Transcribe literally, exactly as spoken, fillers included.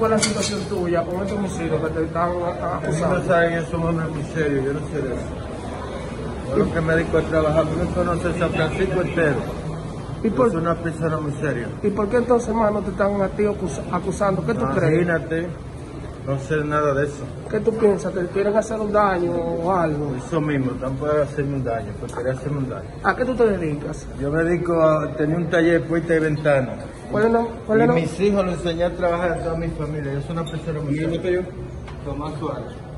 quella situazione tuya, come tu mi sei, perché stavano acusando. Io sono una miseria, yo no sé de eso. Lo que me dedico a trabajar, no conoces San Francisco entero. Es una persona muy seria. ¿Y por qué entonces, más no te están a ti acusando? ¿Qué tú crees? Imagínate, no sé nada de eso. ¿Qué tú piensas? ¿Que quieren hacer un daño o algo? Eso mismo, tampoco hacerme un daño, porque quería hacerme un daño. ¿A qué tú te dedicas? Yo me dedico a tener un taller de puerta y ventana. Bueno, bueno. Y mis hijos los enseñé a trabajar a toda mi familia. Yo soy una persona muy seria. ¿Y yo? Tomás Suárez.